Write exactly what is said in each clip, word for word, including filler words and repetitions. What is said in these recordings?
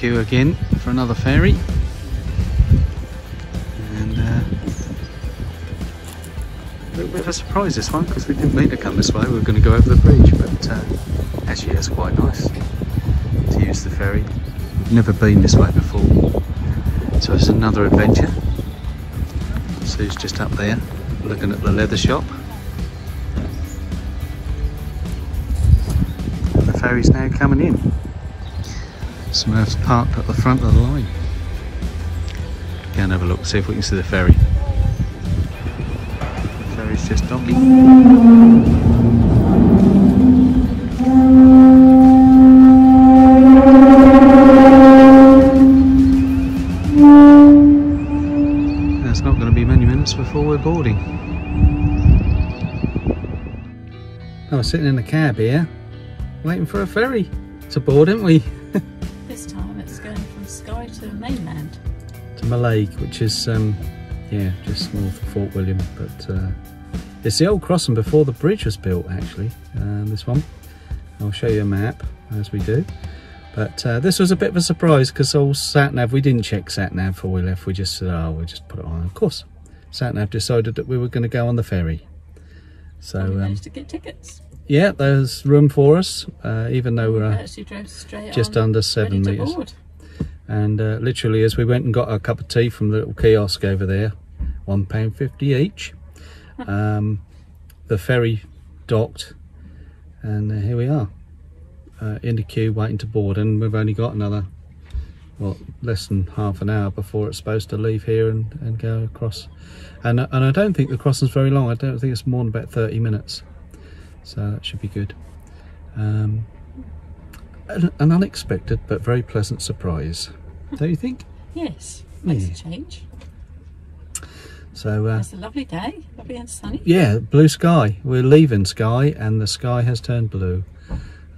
queue again for another ferry. And uh, a little bit of a surprise this one, because we didn't mean to come this way. We were going to go over the bridge, but uh, actually it's quite nice to use the ferry. Never been this way before, so it's another adventure. Sue's just up there looking at the leather shop. And the ferry's now coming in. Smurf's parked at the front of the line. Go and have a look, see if we can see the ferry. The ferry's just docking. Before we're boarding. I was sitting in the cab here waiting for a ferry to board, aren't we? This time it's going from Skye to mainland. To Mallaig, which is um, yeah, just north of Fort William, but uh, it's the old crossing before the bridge was built actually, uh, this one. I'll show you a map as we do. But uh, this was a bit of a surprise because all sat-nav, we didn't check sat-nav before we left, we just said, oh, we'll just put it on, of course. Satnav decided that we were going to go on the ferry, so we managed um, to get tickets. Yeah, there's room for us, uh, even though we're uh, just under seven meters. Board. And uh, literally, as we went and got our cup of tea from the little kiosk over there, one pound fifty each. um, the ferry docked, and uh, here we are uh, in the queue waiting to board. And we've only got another, well, less than half an hour before it's supposed to leave here and, and go across. And, and I don't think the crossing's very long. I don't think it's more than about thirty minutes. So that should be good. Um, an, an unexpected but very pleasant surprise. Don't you think? Yes, makes yeah. a change. So uh, it's a lovely day, lovely and sunny. Yeah, blue sky. We're leaving Skye and the sky has turned blue.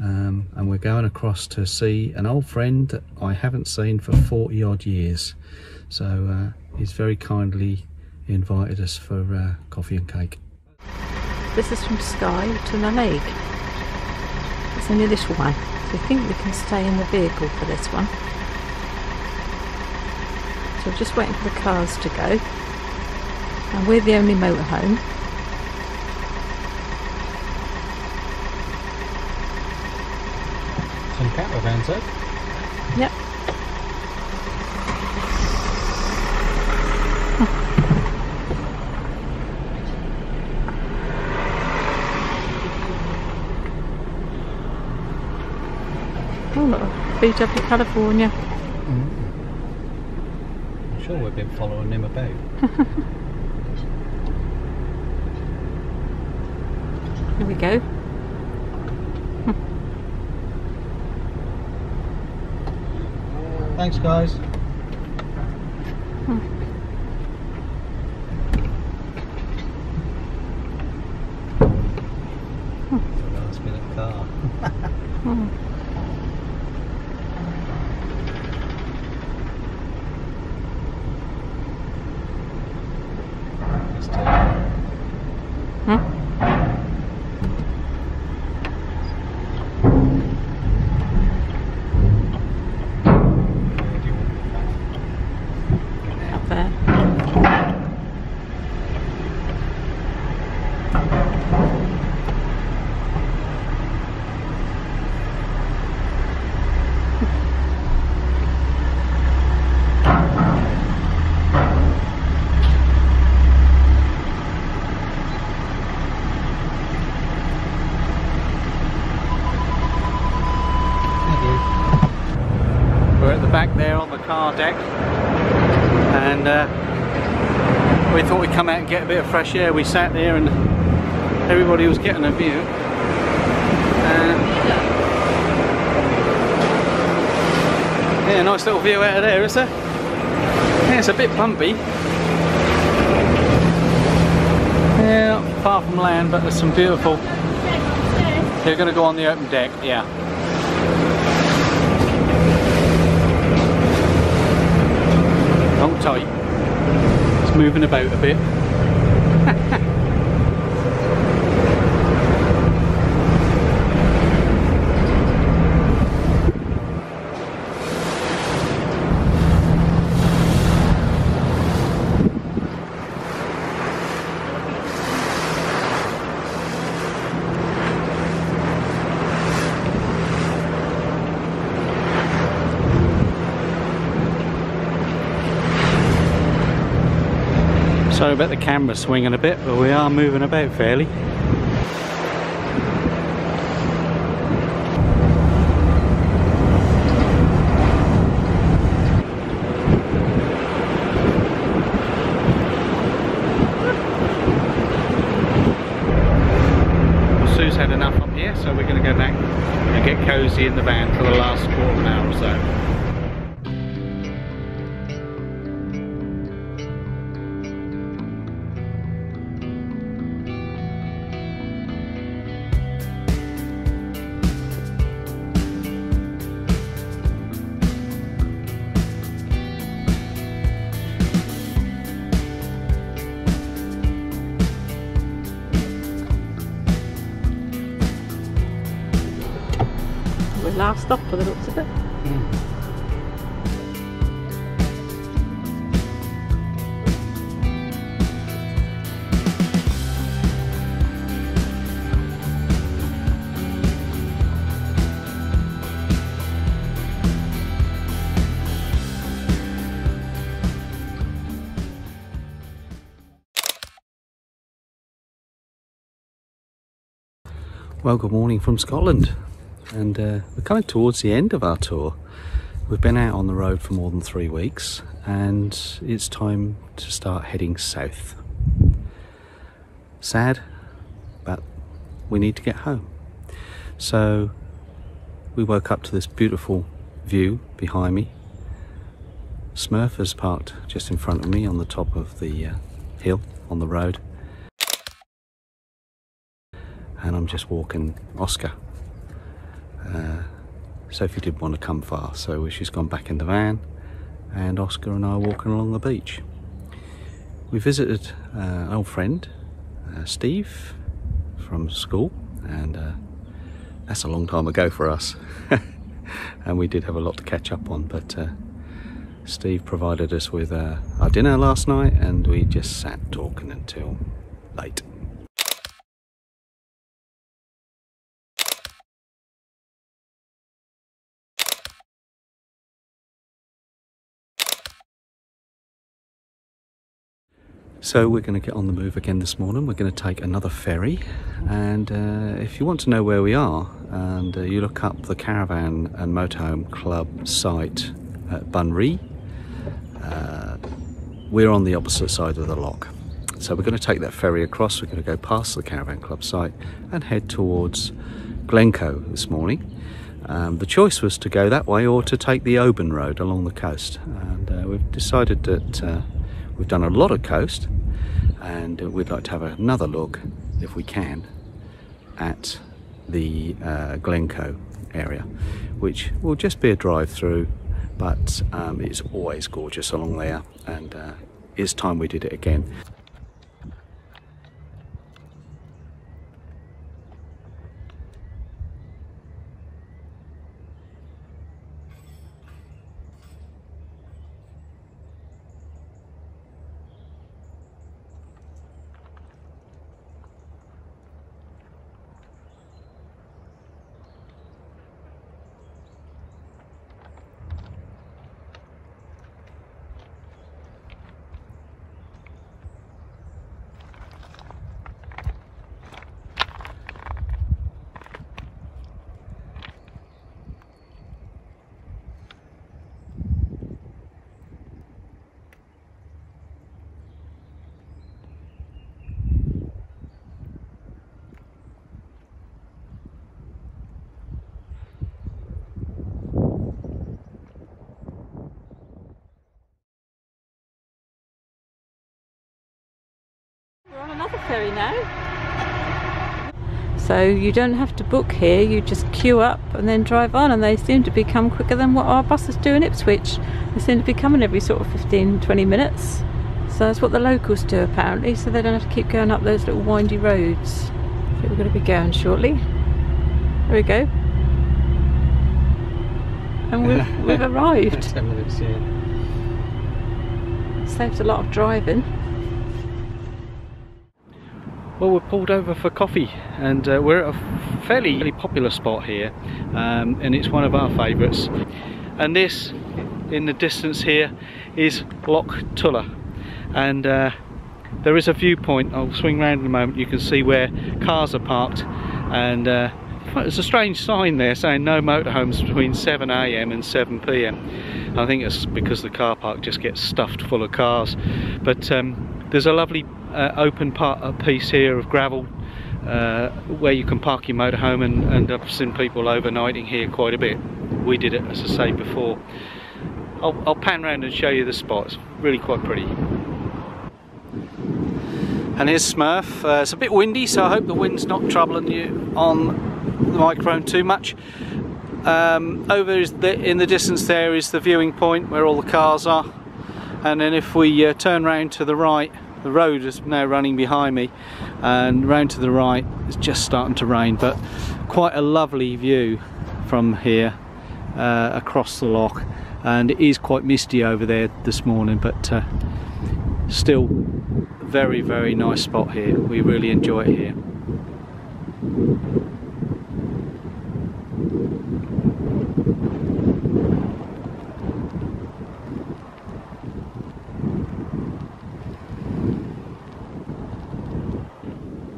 Um, and we're going across to see an old friend that I haven't seen for forty odd years. So uh, he's very kindly invited us for uh, coffee and cake. This is from Skye to Mallaig. It's only this one, so I think we can stay in the vehicle for this one. So we're just waiting for the cars to go. And we're the only motorhome. Caravans up. Yep. Oh, look, B W California. Mm-hmm. I'm sure we've been following them about. Here we go. Thanks, guys. Hmm. It's a last minute car. hmm. Let's take it. Deck, and uh, we thought we'd come out and get a bit of fresh air. We sat there and everybody was getting a view, and yeah, nice little view out of there, is there? Yeah, it's a bit bumpy, yeah, not far from land, but there's some beautiful, they're going to go on the open deck, yeah. Tight. It's moving about a bit. Sorry about the camera swinging a bit, but we are moving about fairly. Cozy in the van for the last quarter of an hour or so. Last stop for the looks of it. Mm. Well, good morning from Scotland. And uh, we're coming towards the end of our tour. We've been out on the road for more than three weeks and it's time to start heading south. Sad, but we need to get home. So we woke up to this beautiful view behind me. Smurf has parked just in front of me on the top of the uh, hill on the road. And I'm just walking Oscar. Uh, Sophie didn't want to come far, so she's gone back in the van, and Oscar and I are walking along the beach. We visited uh, an old friend, uh, Steve, from school, and uh, that's a long time ago for us. And we did have a lot to catch up on, but uh, Steve provided us with uh, our dinner last night, and we just sat talking until late. So we're going to get on the move again this morning. We're going to take another ferry, and uh, if you want to know where we are, and uh, you look up the Caravan and Motorhome Club site at Bunree, uh, we're on the opposite side of the lock. So we're going to take that ferry across, we're going to go past the Caravan Club site and head towards Glencoe this morning. Um, the choice was to go that way or to take the Oban road along the coast, and uh, we've decided that uh, we've done a lot of coast, and we'd like to have another look, if we can, at the uh, Glencoe area, which will just be a drive through, but um, it's always gorgeous along there, and uh, it's time we did it again. Now. So you don't have to book here, you just queue up and then drive on, and they seem to be come quicker than what our buses do in Ipswich. They seem to be coming every sort of fifteen to twenty minutes, so that's what the locals do apparently, so they don't have to keep going up those little windy roads. I think we're going to be going shortly. There we go, and we've, we've arrived. Saved a lot of driving. Well, we're pulled over for coffee, and uh, we're at a fairly, fairly popular spot here, um, and it's one of our favourites. And this, in the distance here, is Loch Tulla, and uh, There is a viewpoint, I'll swing round in a moment, you can see where cars are parked, and uh, there's a strange sign there saying no motorhomes between seven A M and seven P M. I think it's because the car park just gets stuffed full of cars. But um, there's a lovely uh, open part a piece here of gravel uh, where you can park your motorhome, and, and I've seen people overnighting here quite a bit. We did it, as I say before. I'll, I'll pan round and show you the spot. It's really quite pretty. And here's Smurf. Uh, it's a bit windy, so I hope the wind's not troubling you on the microphone too much. Um, over is the, in the distance there is the viewing point where all the cars are. And then if we uh, turn round to the right, the road is now running behind me, and round to the right it's just starting to rain, but quite a lovely view from here uh, across the loch. And it is quite misty over there this morning, but uh, still very very nice spot here. We really enjoy it here.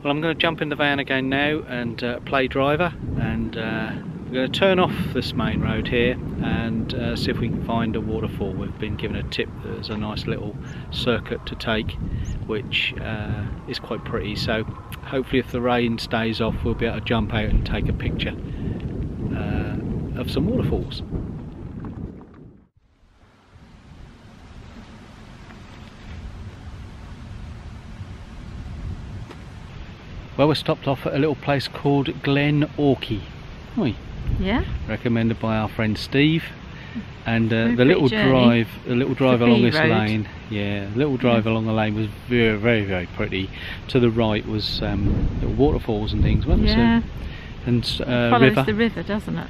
Well, I'm going to jump in the van again now and uh, play driver, and uh, we're going to turn off this main road here and uh, see if we can find a waterfall. We've been given a tip that there's a nice little circuit to take, which uh, is quite pretty, so hopefully if the rain stays off we'll be able to jump out and take a picture uh, of some waterfalls. Well, we stopped off at a little place called Glen Orchy. Oi. Yeah. Recommended by our friend Steve. And uh, the little journey. drive, the little drive the along this road. lane, yeah, the little drive yeah. along the lane was very, very, very pretty. To the right was um, little waterfalls and things, wasn't yeah. it? And uh, it follows river. the river, doesn't it?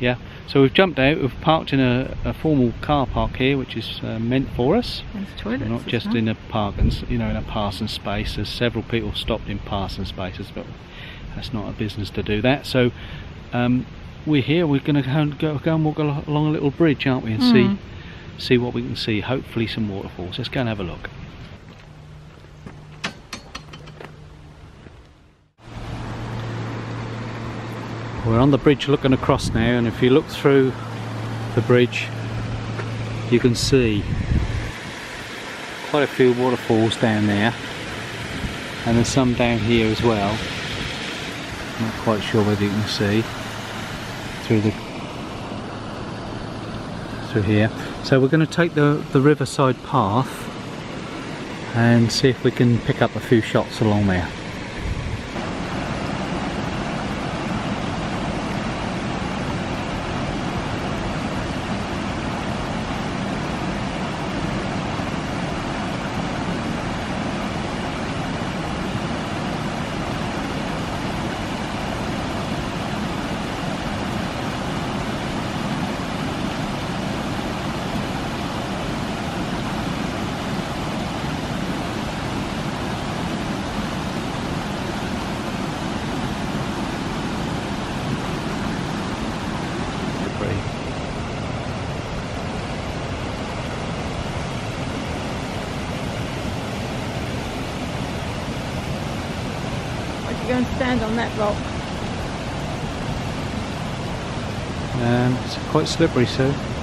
Yeah. So we've jumped out. We've parked in a, a formal car park here, which is uh, meant for us. There's toilets, not just in a park, and you know, in a parson space. There's several people stopped in parson spaces, but that's not a business to do that. So. Um, We're here. We're going to go, go and walk along a little bridge, aren't we, and mm. see see what we can see. Hopefully, some waterfalls. Let's go and have a look. We're on the bridge, looking across now, and if you look through the bridge, you can see quite a few waterfalls down there, and there's some down here as well. I'm not quite sure whether you can see. Through, the, through here. So we're going to take the, the riverside path and see if we can pick up a few shots along there. Go and stand on that rock. Um, it's quite slippery, so